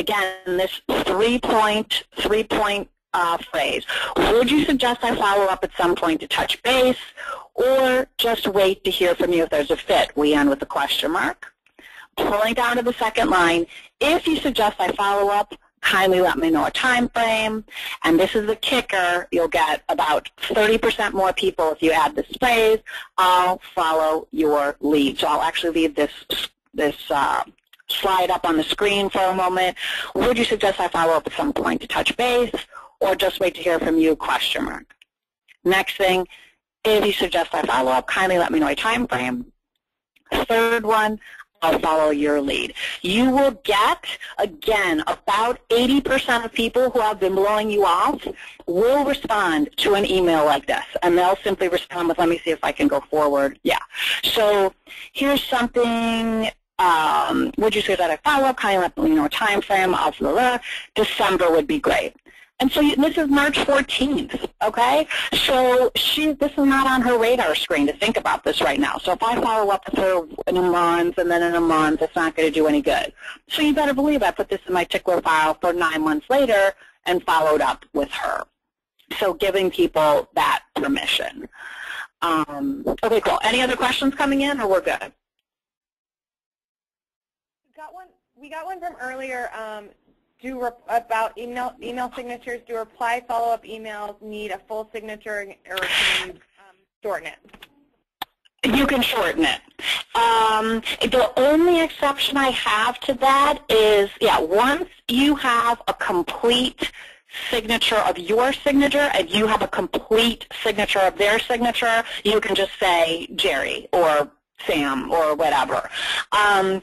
again, this three-point, three-point, Uh, phrase. Would you suggest I follow up at some point to touch base, or just wait to hear from you if there's a fit. We end with a question mark. Pulling down to the second line, if you suggest I follow up, kindly let me know a time frame. And this is the kicker. You'll get about thirty percent more people if you add the space. I'll follow your lead. So I'll actually leave this, this uh, slide up on the screen for a moment. Would you suggest I follow up at some point to touch base or just wait to hear from you, question mark? Next thing, if you suggest I follow up, kindly let me know a time frame. Third one, I'll follow your lead. You will get, again, about eighty percent of people who have been blowing you off will respond to an email like this, and they'll simply respond with, let me see if I can go forward. Yeah. So here's something. Um, would you say that I follow up? Kind of, you know, time frame. Blah, blah, blah. December would be great. And so you, this is March fourteenth, okay? So she, this is not on her radar screen to think about this right now. So if I follow up with her in a month and then in a month, it's not going to do any good. So you better believe I put this in my tickler file for nine months later and followed up with her. So giving people that permission. Um, okay, cool. Any other questions coming in, or we're good? We got one, we got one from earlier. Um, Do rep about email email signatures. Do reply follow-up emails need a full signature, or can you um, shorten it? You can shorten it. Um, the only exception I have to that is, yeah, once you have a complete signature of your signature, and you have a complete signature of their signature, you can just say Jerry or Sam or whatever. Um,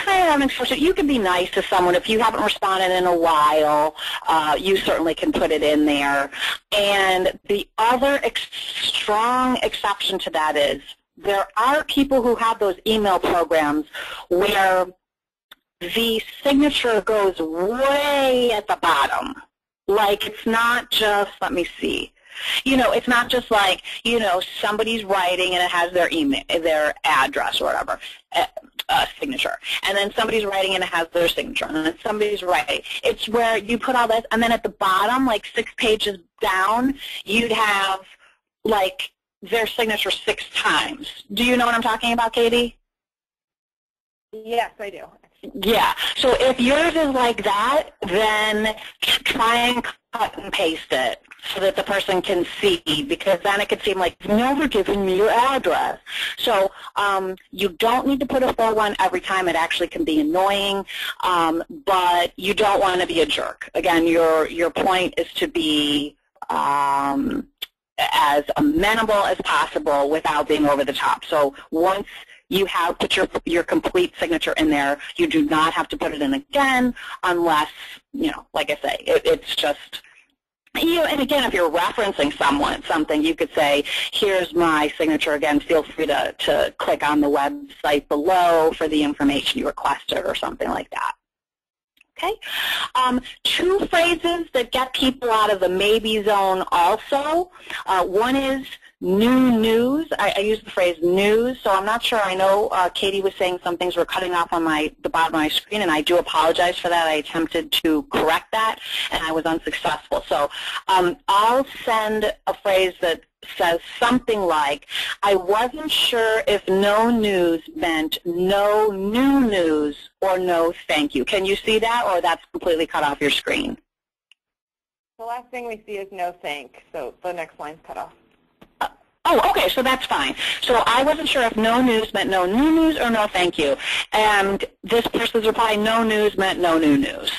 kind of you can be nice to someone. If you haven't responded in a while, uh, you certainly can put it in there. And the other ex strong exception to that is there are people who have those email programs where the signature goes way at the bottom. Like, it's not just, let me see. You know, it's not just like, you know, somebody's writing and it has their email, their address or whatever, uh, uh, signature. And then somebody's writing and it has their signature. And then somebody's writing. It's where you put all this, and then at the bottom, like six pages down, you'd have, like, their signature six times. Do you know what I'm talking about, Katie? Yes, I do. Yeah. So if yours is like that, then try and cut and paste it so that the person can see, because then it could seem like you've never given me your address. So um, you don't need to put a full one every time. It actually can be annoying, um, but you don't want to be a jerk. Again, your your point is to be um, as amenable as possible without being over the top. So once you have put your your complete signature in there, you do not have to put it in again unless, you know, like I say, it, it's just, you know, and again, if you're referencing someone, something, you could say, here's my signature again. Feel free to, to click on the website below for the information you requested or something like that. Okay. Um, two phrases that get people out of the maybe zone also. Uh, one is new news. I, I use the phrase news, so I'm not sure. I know uh, Katie was saying some things were cutting off on my the bottom of my screen, and I do apologize for that. I attempted to correct that, and I was unsuccessful. So um, I'll send a phrase that says something like, I wasn't sure if no news meant no new news or no thank you. Can you see that, or that's completely cut off your screen? The last thing we see is no thank, so the next line's cut off. Oh, okay, so that's fine. So I wasn't sure if no news meant no new news or no thank you. And this person's reply, no news meant no new news.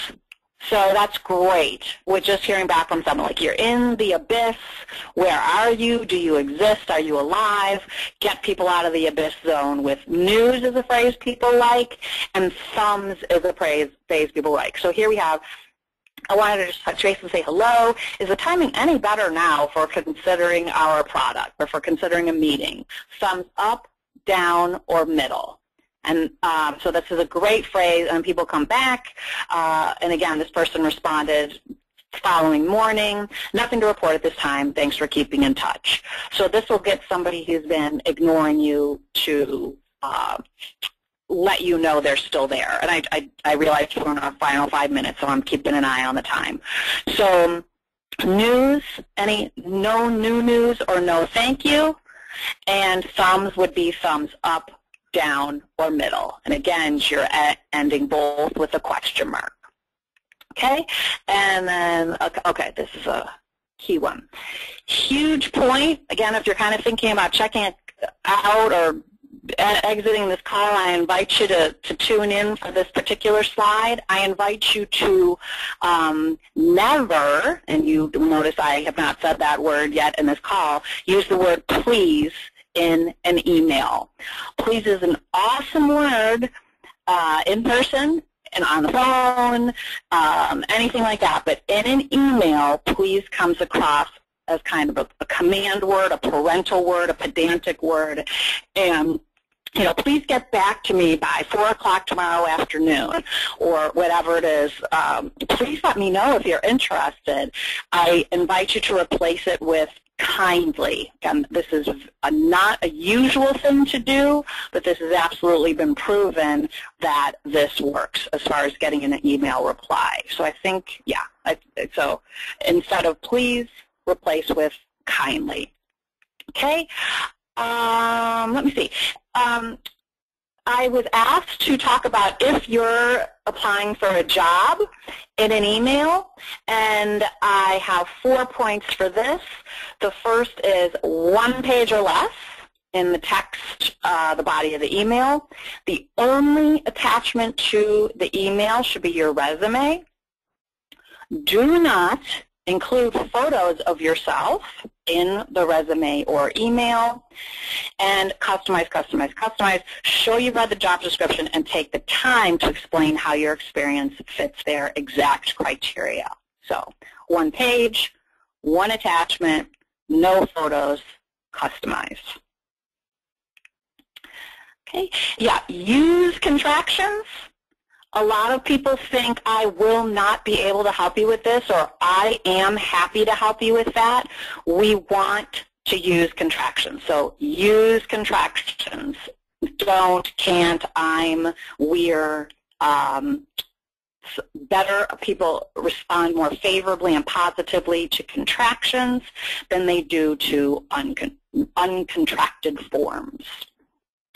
So that's great. We're just hearing back from someone like, you're in the abyss. Where are you? Do you exist? Are you alive? Get people out of the abyss zone with news is a phrase people like, and thumbs is a phrase, phrase people like. So here we have, I wanted to just touch base and say hello. Is the timing any better now for considering our product or for considering a meeting? Thumbs up, down, or middle? And um, so this is a great phrase, and people come back. Uh, and again, this person responded following morning, nothing to report at this time. Thanks for keeping in touch. So this will get somebody who's been ignoring you to uh, let you know they're still there. And I, I, I realized we're on our final five minutes, so I'm keeping an eye on the time. So news, any no new news or no thank you. and thumbs would be thumbs up, down, or middle. And again, you're ending both with a question mark. Okay, and then, okay, this is a key one. Huge point, again, if you're kind of thinking about checking it out or exiting this call, I invite you to, to tune in for this particular slide. I invite you to um, never, and you notice I have not said that word yet in this call, use the word please in an email. Please is an awesome word uh, in person and on the phone, um, anything like that, but in an email, please comes across as kind of a, a command word, a parental word, a pedantic word, and you know, please get back to me by four o'clock tomorrow afternoon or whatever it is. Um, please let me know if you're interested. I invite you to replace it with kindly. Again, this is a, not a usual thing to do, but this has absolutely been proven that this works as far as getting an email reply. So I think, yeah, I, so instead of please, replace with kindly. Okay, um, let me see. Um, I was asked to talk about if you're applying for a job in an email, and I have four points for this. The first is one page or less in the text, uh, the body of the email. The only attachment to the email should be your resume. Do not include photos of yourself in the resume or email, and customize, customize, customize. Show you've read the job description and take the time to explain how your experience fits their exact criteria. So one page, one attachment, no photos, customize. Okay, yeah, use contractions. A lot of people think I will not be able to help you with this, or I am happy to help you with that. We want to use contractions. So use contractions. Don't, can't, I'm, we're. Um, better people respond more favorably and positively to contractions than they do to uncon uncontracted forms.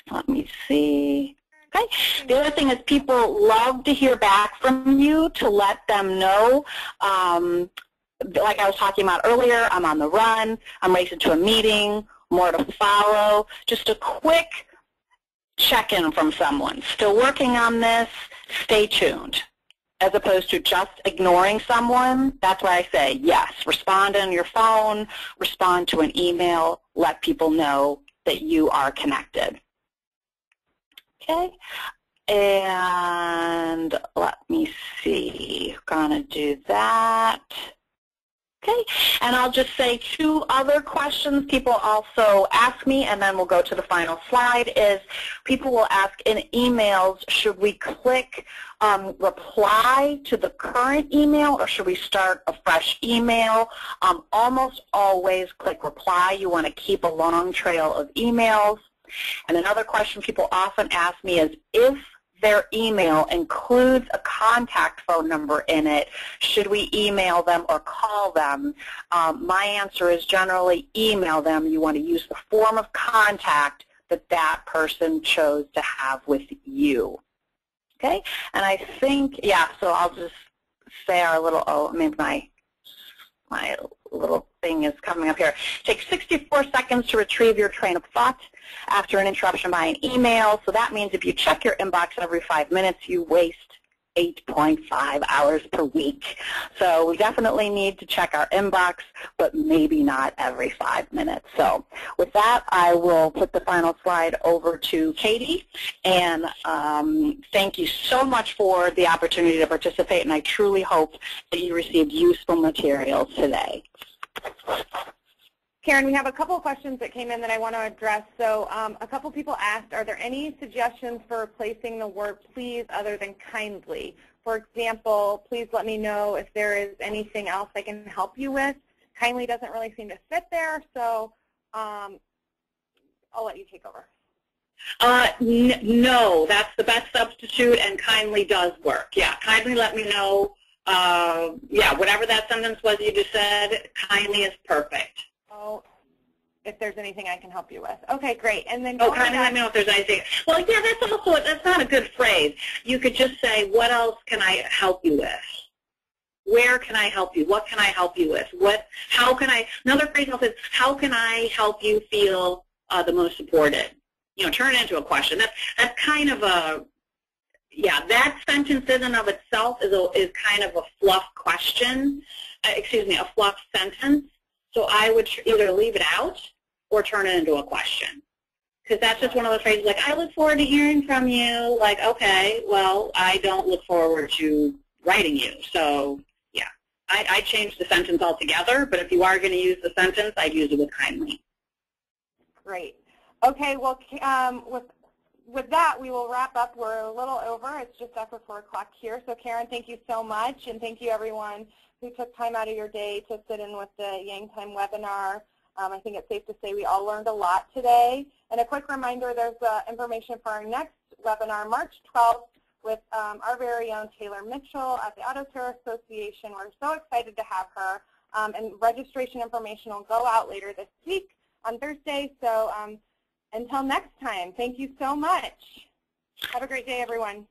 Let me see. Okay. The other thing is people love to hear back from you to let them know, um, like I was talking about earlier, I'm on the run, I'm racing to a meeting, more to follow, just a quick check-in from someone. Still working on this, stay tuned, as opposed to just ignoring someone. That's why I say yes, respond on your phone, respond to an email, let people know that you are connected. Okay, and let me see, gonna do that. Okay, and I'll just say two other questions people also ask me, and then we'll go to the final slide, is people will ask in emails, should we click um, reply to the current email, or should we start a fresh email? Um, almost always click reply. You want to keep a long trail of emails. And another question people often ask me is, if their email includes a contact phone number in it, should we email them or call them? Um, my answer is generally email them. You want to use the form of contact that that person chose to have with you. Okay? And I think, yeah, so I'll just say our little, oh, maybe my, my little thing is coming up here. Take sixty-four seconds to retrieve your train of thought after an interruption by an email. So that means if you check your inbox every five minutes, you waste eight point five hours per week. So we definitely need to check our inbox, but maybe not every five minutes. So with that, I will put the final slide over to Katie. And um, thank you so much for the opportunity to participate, and I truly hope that you received useful materials today. Karen, we have a couple of questions that came in that I want to address. So um, a couple people asked, are there any suggestions for replacing the word please other than kindly? For example, please let me know if there is anything else I can help you with. Kindly doesn't really seem to fit there, so um, I'll let you take over. Uh, n no, that's the best substitute, and kindly does work. Yeah, kindly let me know. Uh, yeah, whatever that sentence was you just said, kindly is perfect. Oh, if there's anything I can help you with. Okay, great. And then oh, kind of let me know if there's anything. Well, yeah, that's also that's not a good phrase. You could just say, what else can I help you with? Where can I help you? What can I help you with? What? How can I? Another phrase helps is, how can I help you feel uh, the most supported? You know, turn it into a question. That's that's kind of a yeah. That sentence in and of itself is a, is kind of a fluff question. Uh, excuse me, a fluff sentence. So I would either leave it out or turn it into a question, because that's just one of those phrases like, I look forward to hearing from you. Like, okay, well, I don't look forward to writing you. So yeah, I, I changed the sentence altogether. But if you are going to use the sentence, I'd use it with kindly. Great. Okay. Well, um, with with that, we will wrap up. We're a little over. It's just after four o'clock here. So Karen, thank you so much, and thank you everyone who took time out of your day to sit in with the YANG Time webinar. Um, I think it's safe to say we all learned a lot today. And a quick reminder, there's uh, information for our next webinar, March twelfth, with um, our very own Taylor Mitchell at the Auto Care Association. We're so excited to have her. Um, and registration information will go out later this week on Thursday. So um, until next time, thank you so much. Have a great day, everyone.